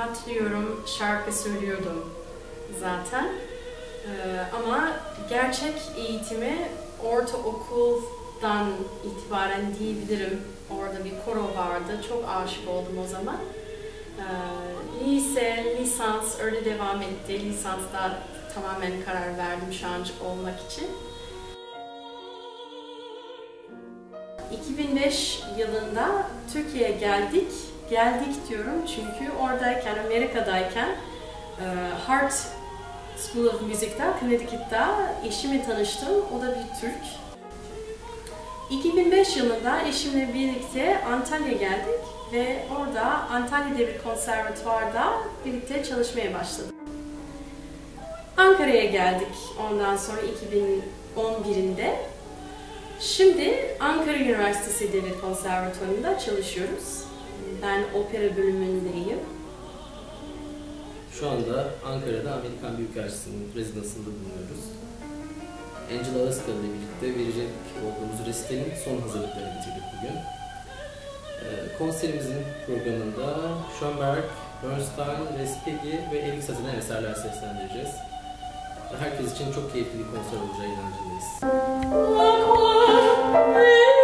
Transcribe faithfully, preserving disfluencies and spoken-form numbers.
rahatlıyorum, şarkı söylüyordum zaten. Ee, ama gerçek eğitimi ortaokuldan itibaren diyebilirim. Orada bir koro vardı, çok aşık oldum o zaman. Ee, lise, lisans öyle devam etti. Lisansta tamamen karar verdim şancı olmak için. iki bin beş yılında Türkiye'ye geldik. Geldik diyorum çünkü oradayken, Amerika'dayken e, Hartt School of Music'ta, Connecticut'ta eşimle tanıştım. O da bir Türk. iki bin beş yılında eşimle birlikte Antalya'ya geldik ve orada Antalya Devlet Konservatuvar'da birlikte çalışmaya başladık. Ankara'ya geldik ondan sonra iki bin on bir'inde. Şimdi Ankara Üniversitesi Devlet Konservatuvarı'nda çalışıyoruz. Ben opera bölümündeyim. Şu anda Ankara'da Amerikan Büyükelçisi'nin rezidansında bulunuyoruz. Angela Askar'la birlikte verecek olduğumuz resitenin son hazırlıklarını bitirdik bugün. Ee, konserimizin programında Schoenberg, Bernstein, Resphighi ve Eric Satie'den eserler seslendireceğiz. Herkes için çok keyifli bir konser olacağı inancındayız.